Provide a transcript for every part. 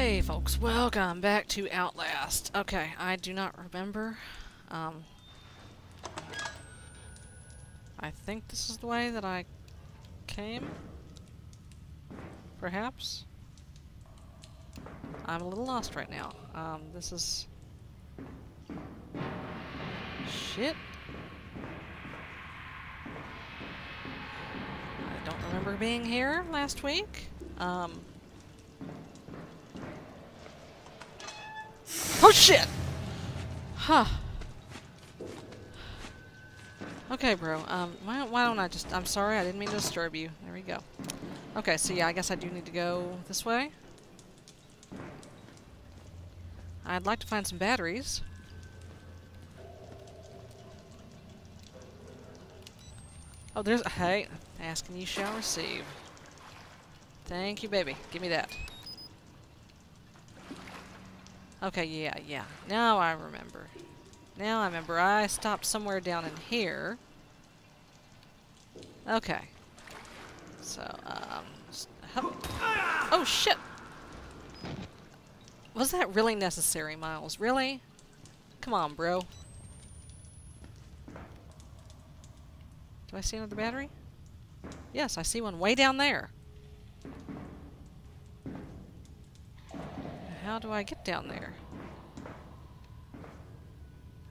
Hey folks, welcome back to Outlast. Okay, I do not remember. I think this is the way that I came. Perhaps? I'm a little lost right now. This is... shit. I don't remember being here last week. Oh shit! Huh. Okay, bro. Why don't I just... I'm sorry, I didn't mean to disturb you. There we go. Okay, so yeah, I guess I do need to go this way. I'd like to find some batteries. Oh, there's... Hey. Ask and you shall receive. Thank you, baby. Give me that. Okay, yeah. Now I remember. Now I remember. I stopped somewhere down in here. Okay. So, oh, shit! Was that really necessary, Miles? Really? Come on, bro. Do I see another battery? Yes, I see one way down there. How do I get down there?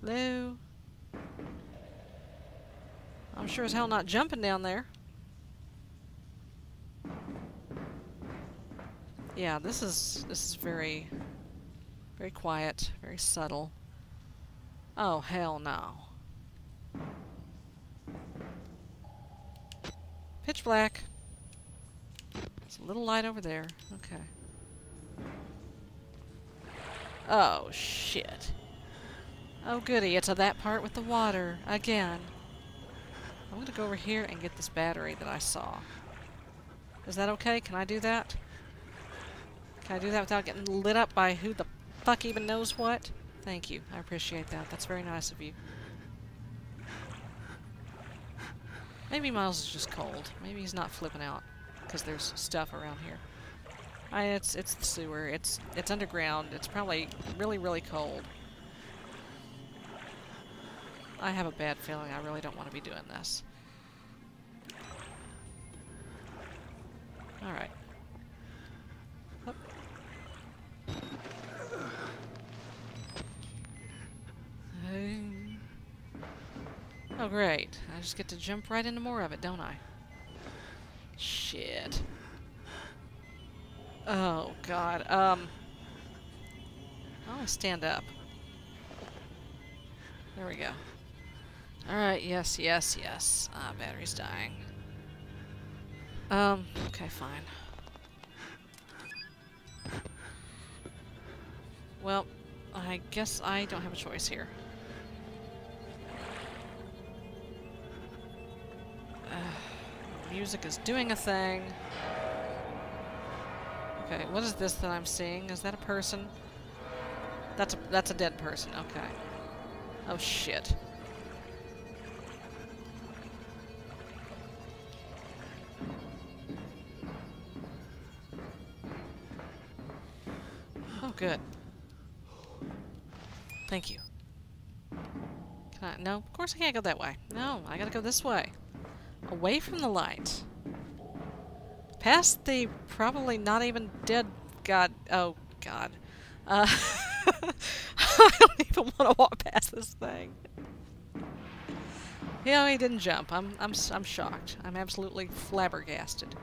Hello? I'm sure as hell not jumping down there. Yeah, this is very, very quiet, very subtle. Oh, hell no. Pitch black. There's a little light over there. Okay. Oh, shit. Oh, goody. It's that part with the water. Again. I'm gonna go over here and get this battery that I saw. Is that okay? Can I do that? Can I do that without getting lit up by who the fuck even knows what? Thank you. I appreciate that. That's very nice of you. Maybe Miles is just cold. Maybe he's not flipping out because there's stuff around here. It's the sewer. It's underground. It's probably really, really cold. I have a bad feeling. I really don't want to be doing this. All right. Up. Oh, great. I just get to jump right into more of it, don't I? Shit. Oh, God. I'll stand up. There we go. Alright, yes. Ah, battery's dying. Okay, fine. Well, I guess I don't have a choice here. Music is doing a thing. Okay, what is this that I'm seeing? Is that a person? That's a dead person. Okay. Oh shit. Oh good. Thank you. Can I? No, of course I can't go that way. No, I gotta go this way. Away from the light. Past the probably not even dead god. Oh, God. I don't even want to walk past this thing. You know, he didn't jump. I'm shocked. I'm absolutely flabbergasted.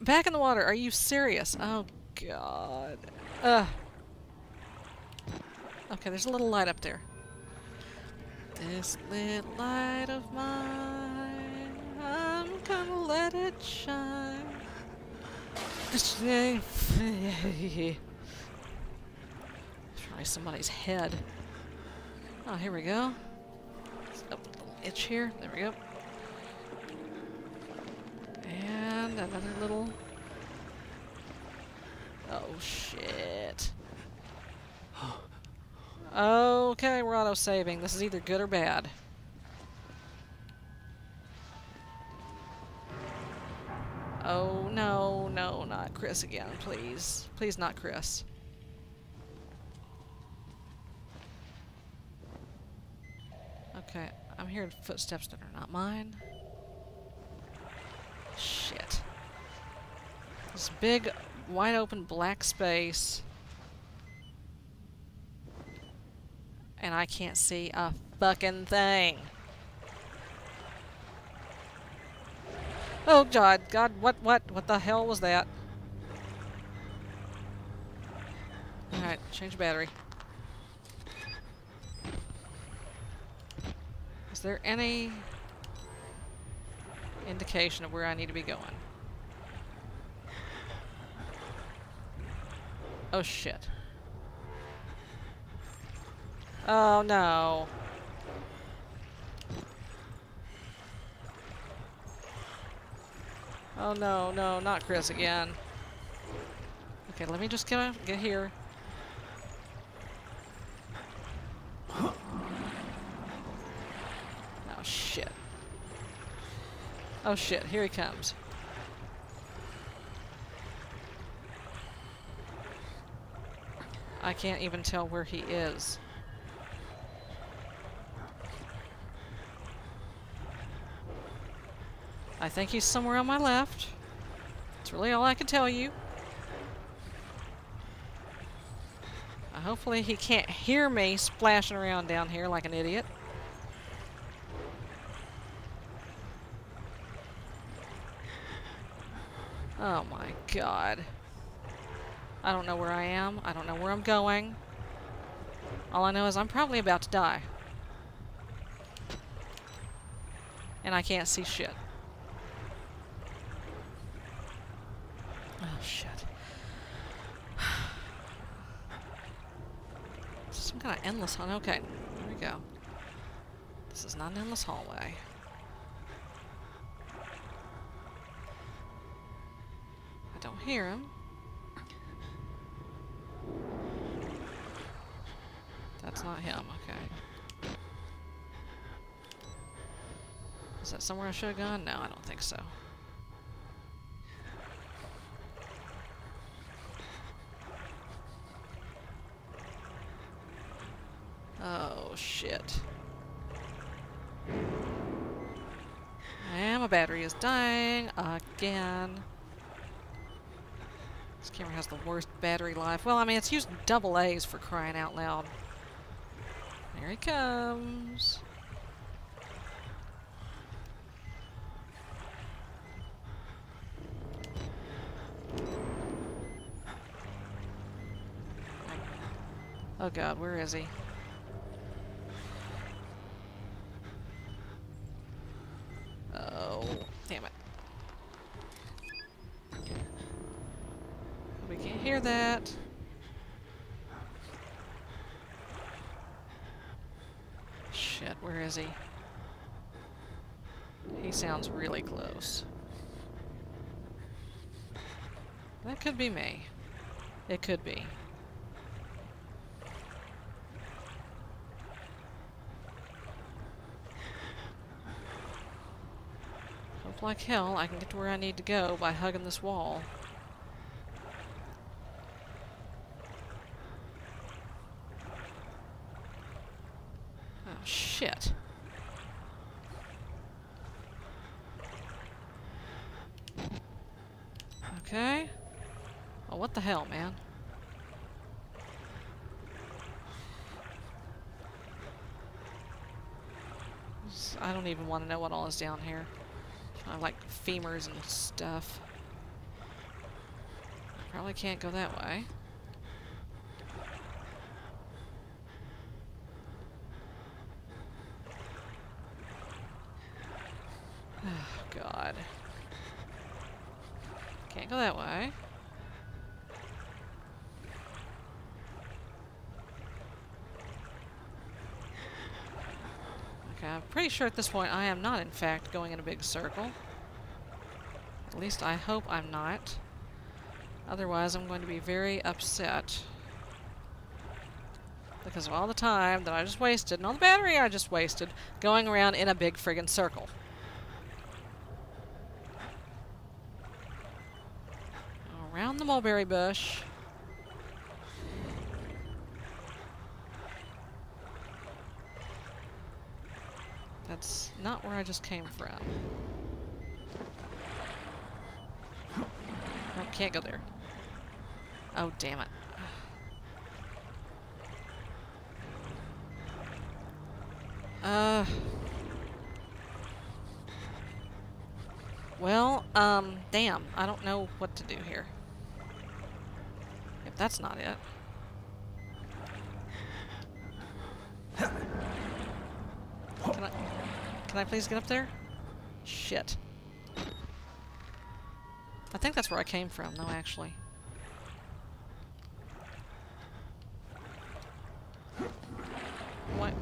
Back in the water. Are you serious? Oh, God. Okay, there's a little light up there. This little light of mine, I'm gonna let it shine. Try somebody's head. Oh, here we go. Oh, little itch here. There we go. And another little... Oh, shit. Okay, we're auto-saving. This is either good or bad. Oh, no, no, not Chris again, please. Please, not Chris. Okay, I'm hearing footsteps that are not mine. Shit. This big, wide open black space. And I can't see a fucking thing. Oh God, God, what the hell was that? Alright, change battery. Is there any indication of where I need to be going? Oh shit. Oh no. Oh no, no, not Chris again. Okay, let me just get here. Oh shit. Oh shit, here he comes. I can't even tell where he is. I think he's somewhere on my left. That's really all I can tell you. Hopefully he can't hear me splashing around down here like an idiot. Oh my God. I don't know where I am. I don't know where I'm going. All I know is I'm probably about to die. And I can't see shit. Oh, shit. Some kind of endless hallway. Okay, there we go. This is not an endless hallway. I don't hear him. That's not him, okay. Is that somewhere I should have gone? No, I don't think so. Oh, shit. And my battery is dying again. This camera has the worst battery life. Well, I mean, it's used double A's for crying out loud. There he comes. Oh, God, where is he? Shit, where is he? He sounds really close. That could be me. It could be. Hope like hell I can get to where I need to go by hugging this wall. Shit. Okay. Oh, what the hell, man? I don't even want to know what all is down here. I like femurs and stuff. Probably can't go that way. God. Can't go that way. Okay, I'm pretty sure at this point I am not, in fact, going in a big circle. At least I hope I'm not. Otherwise, I'm going to be very upset. Because of all the time that I just wasted, and all the battery I just wasted, going around in a big friggin' circle. Down the mulberry bush. That's not where I just came from. Oh, can't go there. Oh, damn it. Well, damn. I don't know what to do here. If that's not it. Can I please get up there? Shit. I think that's where I came from, though, actually. What?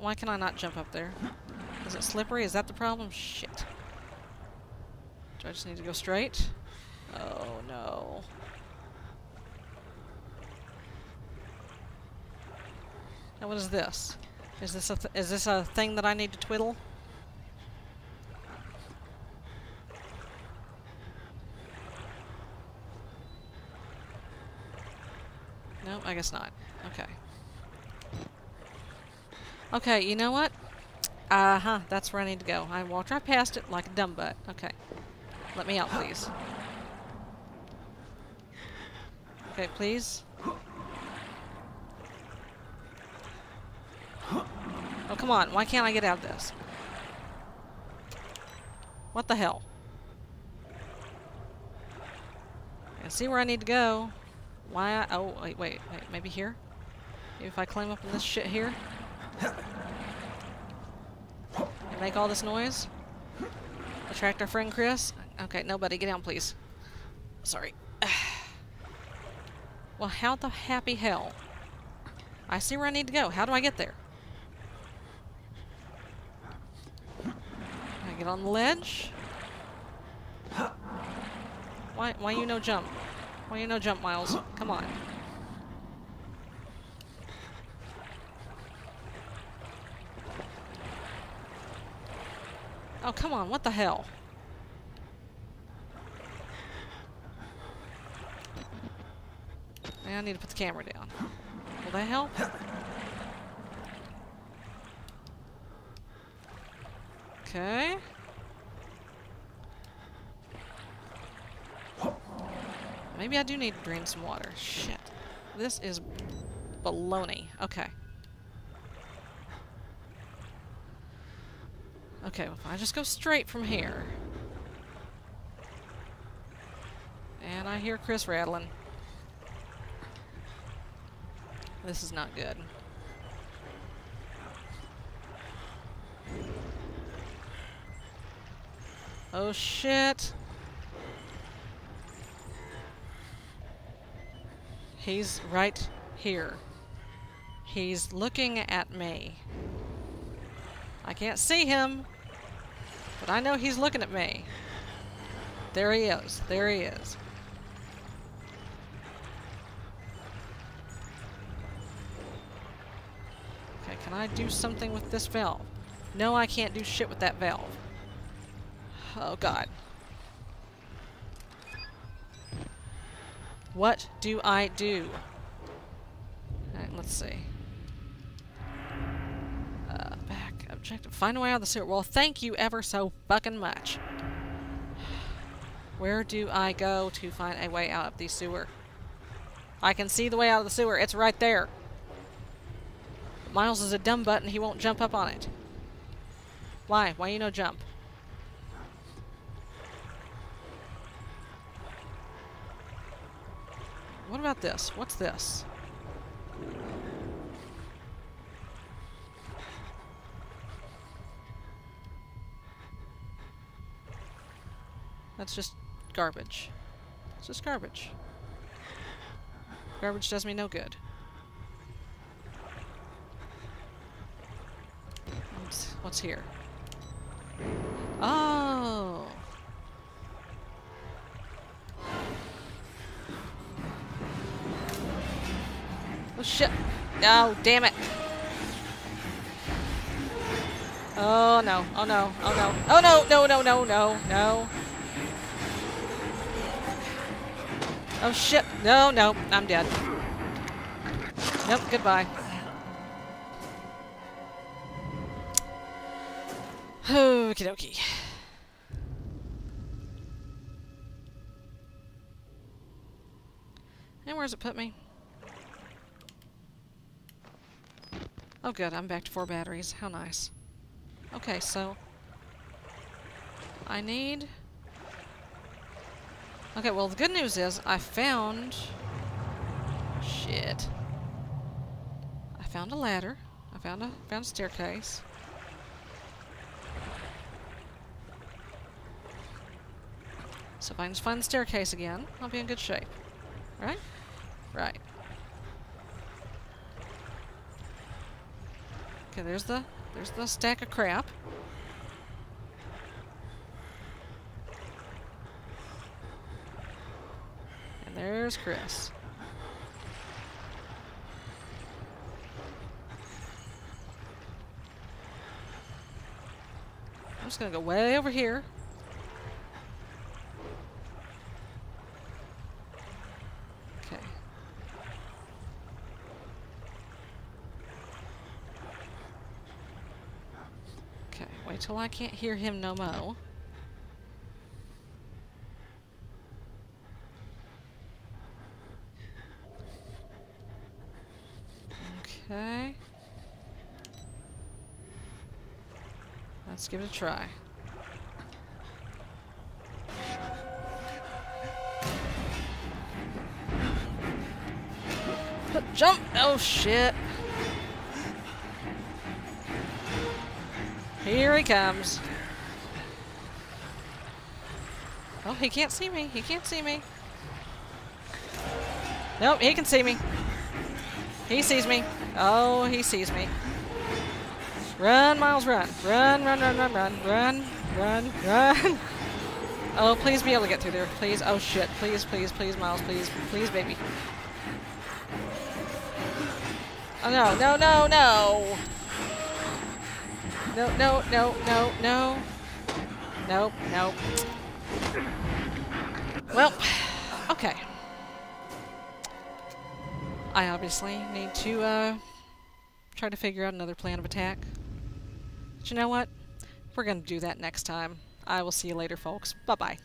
Why can I not jump up there? Is it slippery? Is that the problem? Shit. Do I just need to go straight? Oh, no. Now what is this? Is this a thing that I need to twiddle? No, I guess not. Okay. Okay, you know what? Uh-huh, that's where I need to go. I walked right past it like a dumb butt. Okay. Let me out, please. Okay, please. Oh, come on. Why can't I get out of this? What the hell? I see where I need to go. Why I... Oh, wait. Maybe here? Maybe if I climb up in this shit here? And make all this noise? Attract our friend Chris? Okay, nobody. Get down, please. Sorry. Well, how the happy hell? I see where I need to go. How do I get there? Get on the ledge. Why you no jump? Why you no jump, Miles? Come on. Oh, come on, what the hell? I need to put the camera down. Will that help? Okay. Maybe I do need to drain some water. Shit. This is baloney. Okay. Okay, well, if I just go straight from here. And I hear Chris rattling. This is not good. Oh, shit. He's right here. He's looking at me. I can't see him, but I know he's looking at me. There he is. There he is. Okay, can I do something with this valve? No, I can't do shit with that valve. Oh, God. What do I do? Alright, let's see. Back. Objective. Find a way out of the sewer. Well, thank you ever so fucking much. Where do I go to find a way out of the sewer? I can see the way out of the sewer. It's right there. Miles is a dumb butt and he won't jump up on it. Why? Why you no jump? What about this? What's this? That's just garbage. It's just garbage. Garbage does me no good. What's here? Oh! Oh, shit. No, damn it. Oh, no. Oh, no. Oh, no. Oh, no. No, no, no, no, no. Oh shit! No, no, I'm dead. Nope, goodbye. Okie dokie. And where's it put me? Oh good, I'm back to 4 batteries. How nice. Okay, so I need... Okay, well, the good news is I found... Shit. I found a ladder. I found a staircase. So if I can just find the staircase again, I'll be in good shape. Right? Right. Okay, there's the stack of crap. And there's Chris. I'm just gonna go way over here. Till I can't hear him no mo. Okay. Let's give it a try. Jump! Oh shit! Here he comes. Oh, he can't see me. He can't see me. Nope, he can see me. He sees me. Oh, he sees me. Run, Miles, run. Run, run, run, run, run, run, run, run. Oh, please be able to get through there. Please. Oh, shit. Please, please, please, Miles. Please, please, baby. Oh, no, no, no, no. No, no, no, no, no. Nope, nope. Well, okay. I obviously need to try to figure out another plan of attack. But you know what? We're going to do that next time. I will see you later, folks. Bye-bye.